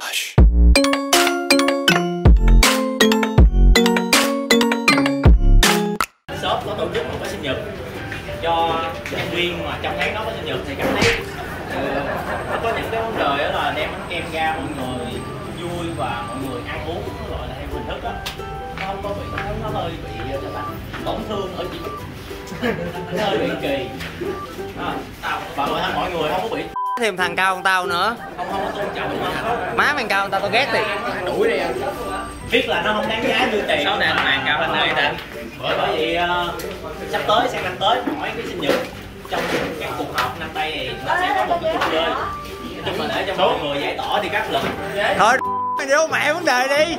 Shop có tổ chức một cái sinh nhật cho thành viên mà trong tháng đó có sinh nhật thì cảm thấy nó có những cái vấn đề đó là đem bánh kem ra mọi người vui và mọi người ăn uống nó gọi là theo hình thức á, nó không có bị, nó hơi bị tổn thương ở chị nó hơi bị kỳ à, mọi người không có bị thêm thằng cao hơn tao nữa, không có tôn trọng không? Má mày cao hơn tao tao ghét thì đuổi đi, biết là nó không đáng giá như tiền đó nè, mày cao hơn đây nè. Bởi vì sắp tới sang năm tới mỗi cái sinh nhật trong các cuộc họp năm nay thì nó sẽ có một cái cuộc chơi chúng mình để cho mọi người giải tỏa thì các lực thôi mày vô mẹ vấn đề đi,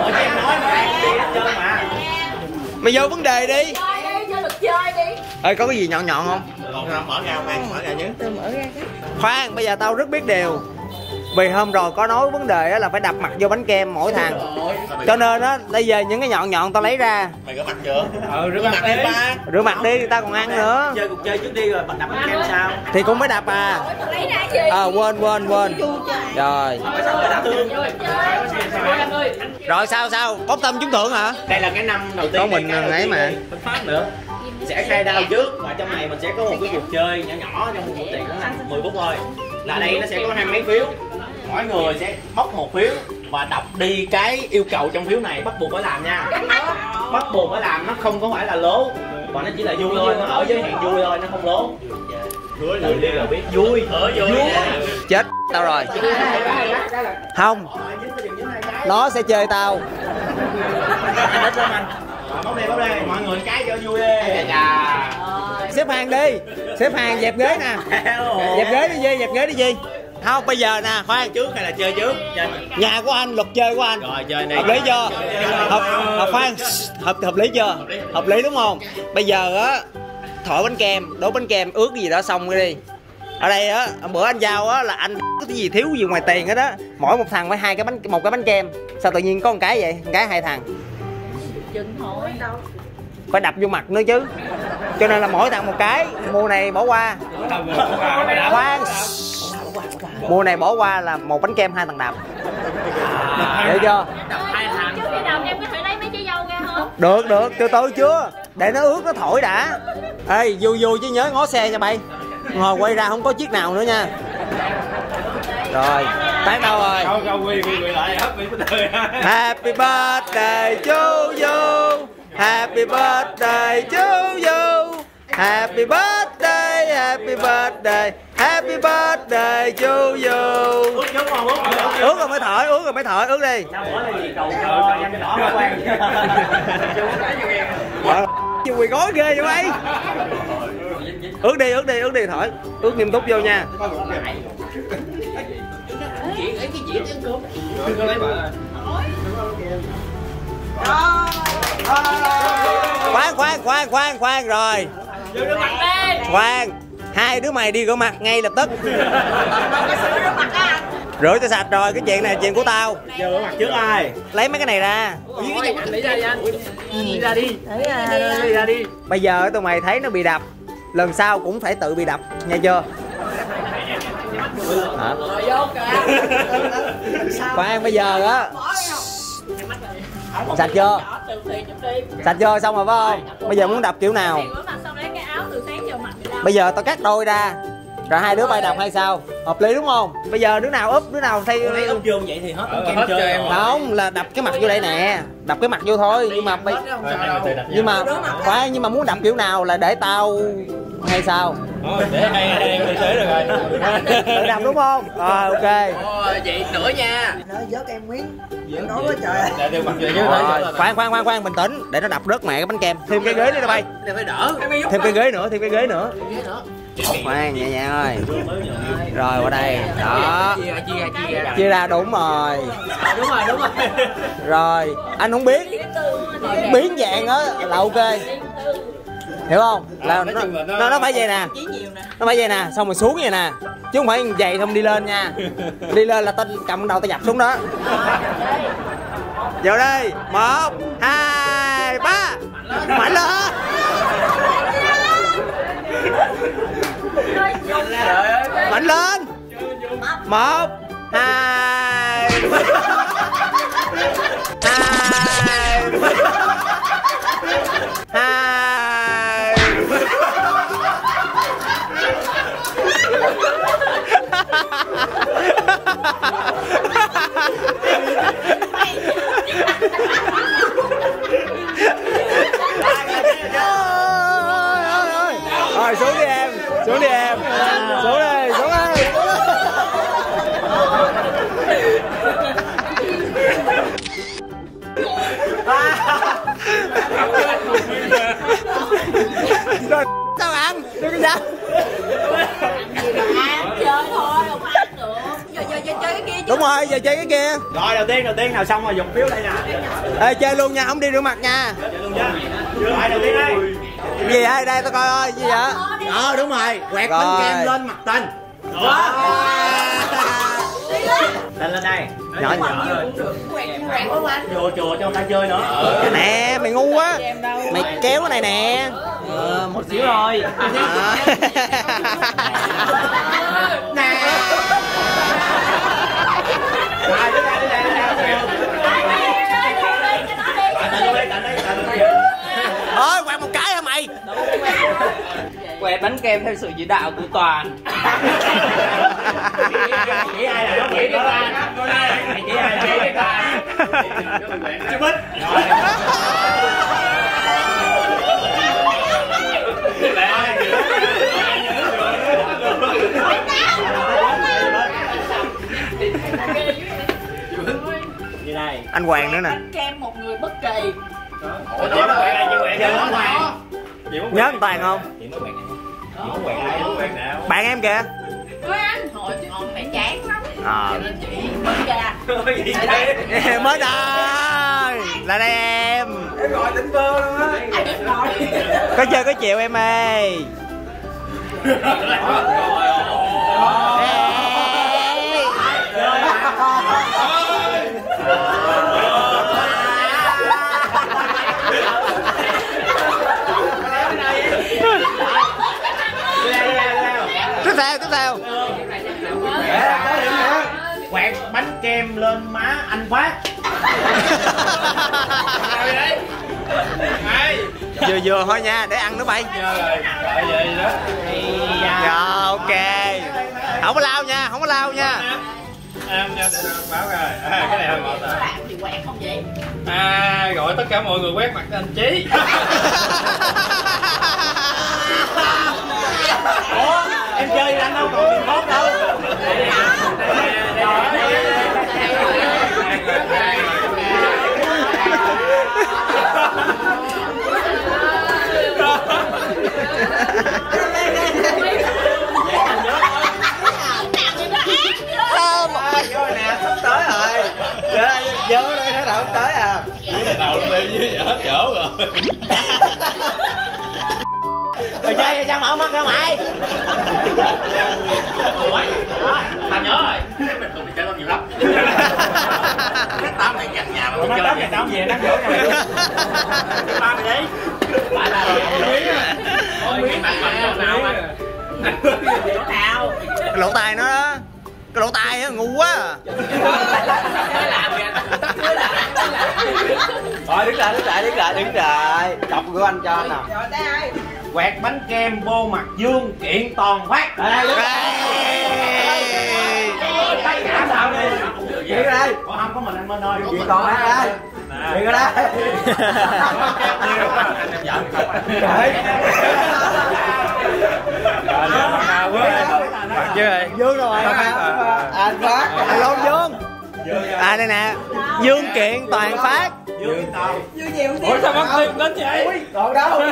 mỗi em nói mày đi hết trơn mà mày vô vấn đề đi chơi đi. Ê, có cái gì nhọn nhọn không? Không, mở ra khoan, mở ra chứ. Tôi mở ra cái. Khoan, bây giờ tao rất biết điều. Vì hôm rồi có nói vấn đề là phải đập mặt vô bánh kem mỗi thằng. Cho nên á, bây giờ những cái nhọn nhọn tao lấy ra. Mày rửa mặt chưa? Ừ, rửa mặt đi ba. Rửa mặt đi, tao còn ăn nữa. Chơi cuộc chơi trước đi rồi đập bánh kem sao? Thì cũng phải đập à. Ờ, quên. Rồi. Rồi sao? Bốc thăm trúng thưởng hả? Đây là cái năm đầu tiên. Có mình ấy mà. Phát nữa. Sẽ khai đao trước và trong này mình sẽ có một cái cuộc chơi nhỏ nhỏ trong một tiền đó là 10 phút thôi. Là đây nó sẽ có 2 mấy phiếu. Mỗi người sẽ bóc một phiếu và đọc đi cái yêu cầu trong phiếu này, bắt buộc phải làm nha. Bắt buộc phải làm, nó không có phải là lố. Và nó chỉ là vui thôi, nó ở giới hạn vui thôi, nó không lố. Tự đi là biết vui. Ở vui. Chết tao rồi. Không. Nó sẽ chơi tao. Bóp đây, mọi người cái cho vui đi. Xếp hàng đi, xếp hàng dẹp ghế nè. Dẹp ghế đi. Không, bây giờ nè, khoan, trước hay là chơi trước? Nhà của anh, luật chơi của anh. Rồi, chơi đi. Hợp lý chưa? Hợp lý chưa? Hợp lý đúng không? Bây giờ á, thổi bánh kem, đổ bánh kem, ướt cái gì đó xong cái đi. Ở đây á, bữa anh giao á là anh có cái gì thiếu gì ngoài tiền hết á. Mỗi một thằng phải một cái bánh kem. Sao tự nhiên có một cái vậy? Một cái hai thằng. Thôi. Phải đập vô mặt nữa chứ, cho nên là mỗi tặng một cái. Mùa này bỏ qua, khoan, mùa này bỏ qua là một bánh kem hai thằng đập, hiểu chưa? Trước khi đập em có thể lấy mấy trái dâu ra không? Được, từ từ chưa, để nó ướt nó thổi đã. Ê, vui chứ nhớ ngó xe nha bay, ngồi quay ra không có chiếc nào nữa nha. Rồi, tán đâu rồi? Happy birthday to you. Happy birthday to you. Happy birthday. Happy birthday to you. Ướt rồi mới thổi, ướt đi. Chịu quỳ gói ghê vậy mày. Ướt đi thổi. Ướt nghiêm túc vô nha. Khoan rồi. Khoan, hai đứa mày đi rửa mặt ngay lập tức. Rửa cho sạch rồi, cái chuyện này chuyện của tao. Giờ rửa mặt trước ai? Lấy mấy cái này ra. Lấy ra đi. Bây giờ tụi mày thấy nó bị đập, lần sau cũng phải tự bị đập, nghe chưa? Hả? Khoan, bây giờ á, sạch chưa xong rồi phải không? Bây giờ muốn đập kiểu nào? Bây giờ tao cắt đôi ra rồi hai đứa bay đập hay sao? Hợp lý đúng không? Bây giờ đứa nào úp, đứa nào thay úp vô vậy thì hết kem chơi không, là đập cái mặt vô đây nè, đập cái mặt vô thôi. Nhưng mà khoan, nhưng mà muốn đập kiểu nào, là để tao hay sao? Để đây em đi xế được rồi. Tự đập đúng không? Rồi ok. Vậy nữa nha. Nó vớt em miếng. Nó quá trời. Để mặt chứ. Khoan bình tĩnh, để nó đập rớt mẹ cái bánh kem. Thêm cái ghế đi bay. Phải đỡ. Thêm cái ghế nữa. Khoan nhẹ nhàng ơi. Rồi qua đây. Đó. Chia ra đúng rồi. Rồi, anh không biết. Biến dạng á là ok. Hiểu không? Là nó phải vậy nè. Nó phải vậy nè, xong rồi xuống vậy nè. Chứ không phải vậy không đi lên nha. Đi lên là tao cầm đầu tao dập xuống đó. Vào đây. 1, 2, 3. Mạnh lên. Mạnh lên. 1 Rồi xuống đi em, xuống đi em, xuống đi, xuống đi. Rồi sao ăn? Đừng có sao. Chơi thôi, không ăn được. Giờ chơi cái kia. Đúng rồi, giờ chơi cái kia. Rồi đầu tiên nào xong rồi dùng phiếu đây nè. Ê chơi luôn nha, không đi rửa mặt nha. Chơi luôn nha. Rồi đầu tiên đây. Gì đây, đây tao coi ơi, gì vậy? Ờ đúng rồi, quẹt bánh kem lên mặt Tình. Đó. Lên lên đây. Nhỏ nhỏ rồi. Vô chùa cho người ta chơi nữa. Nè, mày ngu quá. Mày kéo cái này nè. Một xíu thôi. Nè. Ôi quẹt một cái hả mày? Quẹt bánh kem theo sự chỉ đạo của Toàn. Chỉ ai là nó chỉ cái Toàn. Chỉ ai là cái Toàn. Chứ Bích. Anh Hoàng nữa nè. Bánh kem một người bất kỳ. Ủa đó là nhớ anh Toàn không? Bạn em kìa. Với anh hồi mẹ chán lắm. Mới đây. Là đây em. Em gọi tỉnh cơ luôn á. Có chơi có chịu em ơi. Tiếp theo quẹt bánh kem lên má anh Phát. Vừa thôi nha, để ăn nữa bay. Rồi ok, không có lao nha, không có lao nha. Cái này không vậy? À gọi tất cả mọi người quét mặt anh Chí. Ủa, em chơi anh đâu còn tiền bóp đâu. Vô đây nó đâu tới à. Đầu đi với hết chỗ rồi. Mày chơi vậy sao mà không ăn đâu mày? Ủa, tao nhớ rồi. Mình cùng chơi lâu nhiều lắm. Cái tao này gần nhà mà tao chơi. Tao về nó dỗ nhà mày. Tao này đi. Phải là không biết á. Không biết bạn bạn nào mà. Chỗ nào? Cái lỗ tai nó đó. Cái lỗ tai á, ngu quá à. Thôi đứng lại. Đọc của anh cho anh nào. Quẹt bánh kem vô mặt Dương kiện Toàn Phát. Chuyện ở đây. Ủa không có mình anh Minh ơi. Chuyện Toàn Phát đây. Chuyện ở đây. Anh em giỡn không anh. Dương rồi. Anh Phát. Anh Long Dương. À đây nè. Dương kiện Toàn Phát. Dương nhiều ủa sao bắn tim đến vậy? Còn đâu?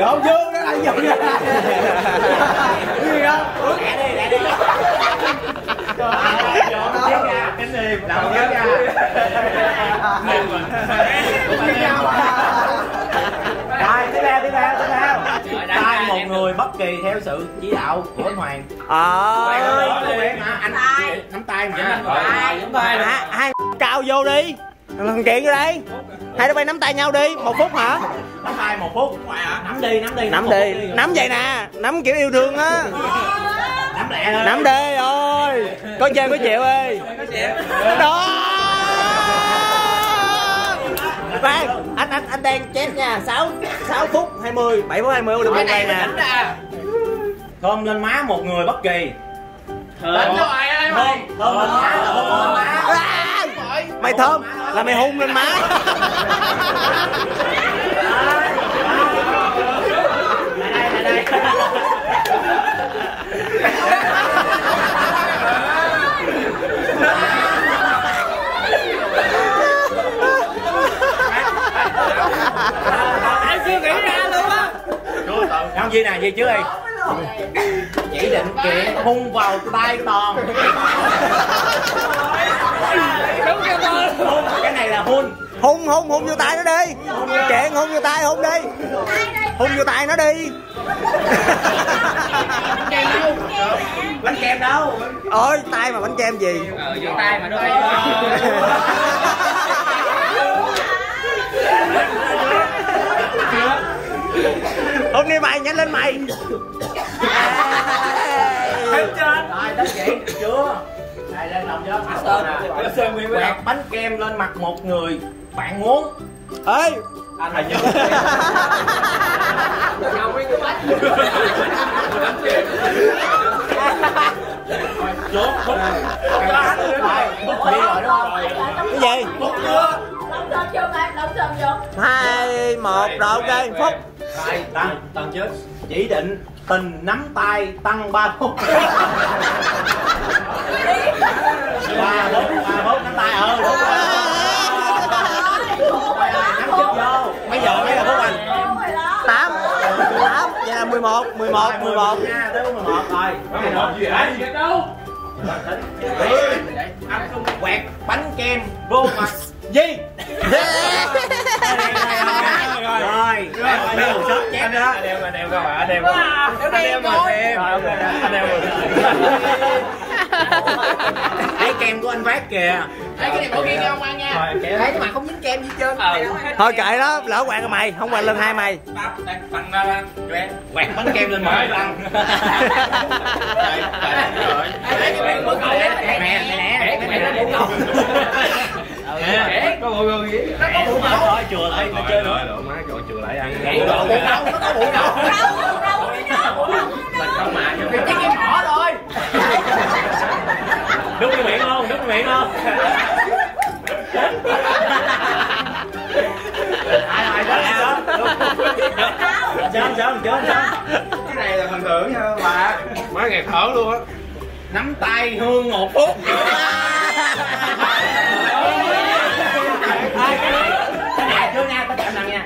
Còn Dương nó lại dựng ra. Cái gì đó? Lẹ đi. Trời ơi, dọn kéo ra, cánh đi, làm kéo ra. Rồi, tiếp theo. Sai một người bất kỳ theo sự chỉ đạo của anh Hoàng. Anh ai? Nắm tay mà. Hai cao vô đi. Lần kiện vô đây. Hai đứa bay nắm tay nhau đi, 1 phút hả? Nắm tay 1 phút. Nắm đi. Nắm vậy nè, nắm kiểu yêu thương á. Nắm lẹ thôi. Nắm đi ơi. ơi, con trai mới chịu ơi. Đó. Anh đang chết nha, 6 phút 20, 7 phút 20 được một này nè. Thơm lên má một người bất kỳ. Đánh cho ai đây không? Thơm lên má là hôn má. Mày thơm là mày hôn lên má. Em chưa nghĩ ra luôn á. Không gì nè, gì chứ đi. Chỉ định kiện hung vào tay Toàn. Cái này là hôn. Hung vô tay nó đi. Kiện hung vô tay, hung đi. Hung vô tay nó đi. Bánh kem đâu? Ôi, tay mà bánh kem gì? Vô tay mà nó bay. Hôm nay mày nhanh lên mày. Hết trơn. Rồi tới chuyện chưa? Đây lên lòng cho Sơn. Sơn nguyên quẹt bánh kem lên mặt một người bạn muốn. Ê, anh là nhớ. Không biết cái bánh. Chốt. Cái gì? Vô 2, 1, rồi ok, phút. Rồi, Tăng chết. Chỉ định tình nắm tay Tăng 3 phút. 3 phút nắm tay, ừ đúng rồi. Nắm chết vô. Bây giờ mấy là phút anh? 8, vậy là 11 nha, tới 11 rồi. 11 gì vậy? Gì đâu? Anh không quẹt bánh kem vô mặt. Gì? Rồi, đeo một chút chép đó. Anh đeo coi bạn, anh đeo. Thấy kem của anh Phát kìa. Thấy cái này bỏ kia không ăn nha. Thấy cái mặt không dính kem gì trơn. Thôi kệ đó, lỡ quẹt cho mày, không quẹt lên hai mày. Bằng ra cho em. Quẹt bánh kem lên mày. Có bộ gương gì? Nó có bụng đâu. Thôi chừa lại, nó chơi nữa. Đồ má cho chừa lại ăn. Nó có bụng đâu. Mình không mà. Cái cái mỏ thôi. Đúng cái miệng không? Đúng cái miệng không? Ai đó. Chết. Cái này là phần thưởng nha bà. Má nghẹt thở luôn á. Nắm tay Hương 1 phút.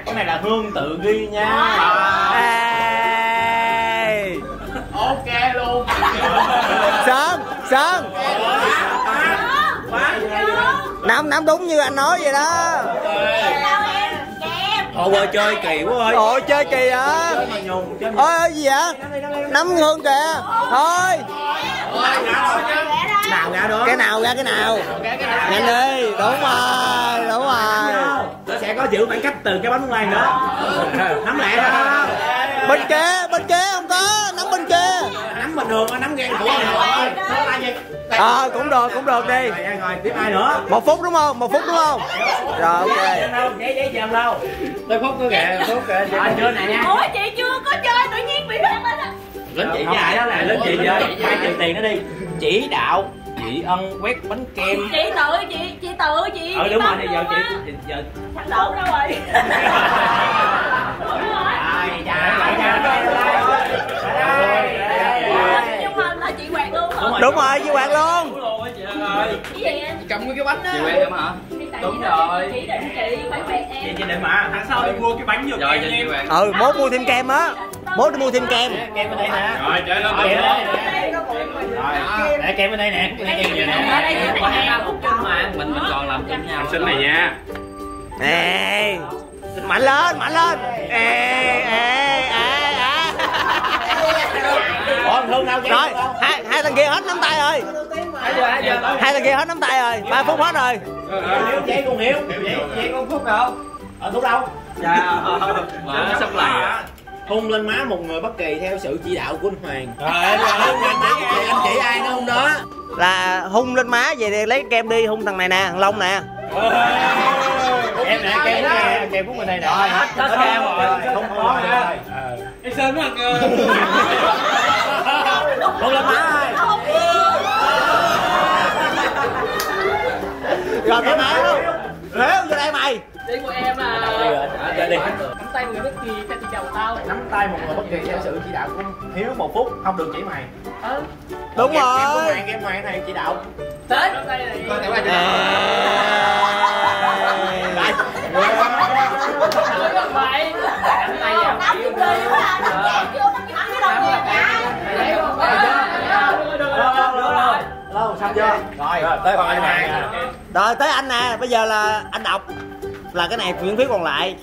Cái này là Hương tự ghi nha. Ê. Ok luôn. Sơn. Nắm đúng như anh nói vậy đó. Thôi ơi chơi kỳ quá ơi. Ôi chơi kỳ hả? Ôi gì vậy? Nắm Hương kìa. Thôi. Nào ra đó. Cái nào ra cái nào. Nhanh đi. Đúng rồi. Sẽ có giữ khoảng cách từ cái bánh ngoài nữa. Nắm lại đó. Bên kia không có, nắm bên kia. Nắm bình thường, nắm gan của mình thôi. Ờ cũng được đi. Rồi tiếp ai nữa? 1 phút đúng không? 1 phút đúng không? Rồi ok. Giấy dèm đâu? Tới phút nữa kìa, phút kìa. Chơi này nha. Ủa chị chưa có chơi tự nhiên bị phạt lên á. Lính chị dạy đó là lính chị chơi. Hai chừng tiền nó đi. Chỉ đạo chị ân quét bánh kem. Chị tự chị. Ờ đúng rồi, bây giờ chị thằng lộn đâu rồi. Ai da, chị quẹt luôn hả? Đúng rồi, chị quẹt luôn. Cái gì vậy? Chị cầm nguyên cái bánh á. Chị quẹt hả hả? Đúng rồi. Chị định chị phải quẹt em. Chị định mà, tháng sau đi mua cái bánh vô kem em. Ừ, mốt mua thêm kem á. Mốt đi mua thêm kem. Kem bên đây nè. Rồi, chơi lên. Rồi, để kem bên đây nè. Mình còn làm chung nhau. Xin này nha. Ê. Mạnh lên. Rồi, hai thằng kia hết nắm tay rồi. Hai thằng kia hết nắm tay rồi. 3 phút hết rồi. Vậy con Hiếu. Vậy con Phúc được không? Ở Phúc đâu? Dạ. Sắp lại. hôn lên má một người bất kỳ theo sự chỉ đạo của anh Hoàng. Anh chỉ ai nó hôn đó là hung lên má về đi, lấy kem đi hung thằng này nè, thằng Long nè. Em nè, kem của mình này nè. Rồi hết kem rồi, không có nữa. Em sơn nó hôn lên má ơi. Rồi cái má luôn. Rếu vô đây mày. Đi của em là nắm tay một người bất kỳ cho chị chồng tao. Nắm tay một người bất kỳ theo sự chỉ đạo của Hiếu một phút, không được chỉ mày. Đúng rồi. Em Hoàng thầy chỉ đạo. Tết. Rồi tới còn anh nè. Rồi tới anh nè, bây giờ là anh đọc là cái này miễn phí còn lại.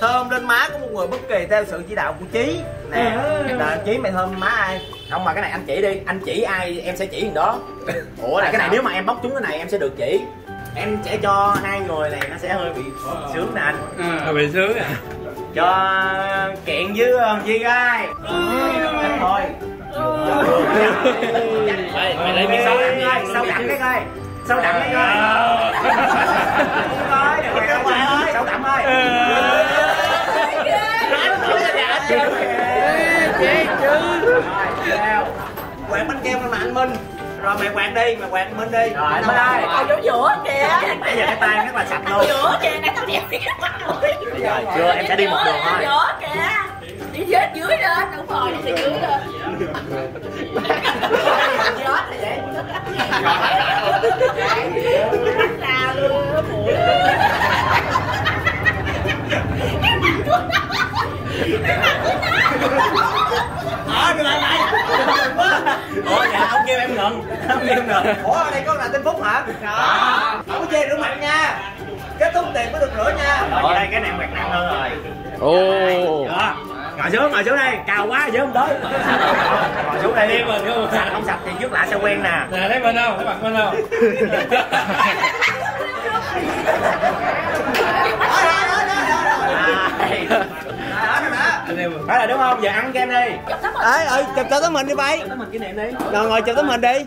Thơm lên má của một người bất kỳ theo sự chỉ đạo của Chí nè. Là Chí mày thơm má ai? Không mà cái này anh chỉ đi, anh chỉ ai em sẽ chỉ người đó. Ủa là cái này nếu mà em bóc trúng cái này em sẽ được chỉ. Em sẽ cho hai người này nó sẽ hơi bị sướng nè anh. Hơi bị sướng à. Cho Kiện với Duy gai. Thôi. Mày lấy miếng sau đặng cái coi. Sau đặng cái coi. Đúng rồi, ơi. Sau đặng ơi. Quẹt bánh kem lên mà anh Minh. Rồi mày quẹt đi, mày quẹt Minh đi. Rồi anh Minh ơi. Còn vô giữa kìa. Bây giờ cái tay nó rất là sạch luôn. Giữa kìa, nãy tao đẹp cái mặt rồi. Rồi chưa, em sẽ đi một đường thôi. Giữa kìa. Đi dưới dưới lên, đúng rồi, đi dưới lên. Ủa dạ ông kêu em ngừng. Ủa ở đây có là Tên Phúc hả? Không có chê rửa mặt nha. Kết thúc tiền mới được rửa nha. Rồi đây cái này mặt nặng hơn rồi. Ồ. Ngồi xuống đây, cao quá dớ không tới. Ngồi xuống đây đi, không sạch thì trước lại sẽ quen nè. Nè thấy mình không? Thấy mặt mình không? Phải là đúng không? Giờ ăn kem đi. Chụp tấm hình đi bay. Chụp tấm hình kỷ niệm đi. Rồi ngồi chụp tấm hình đi.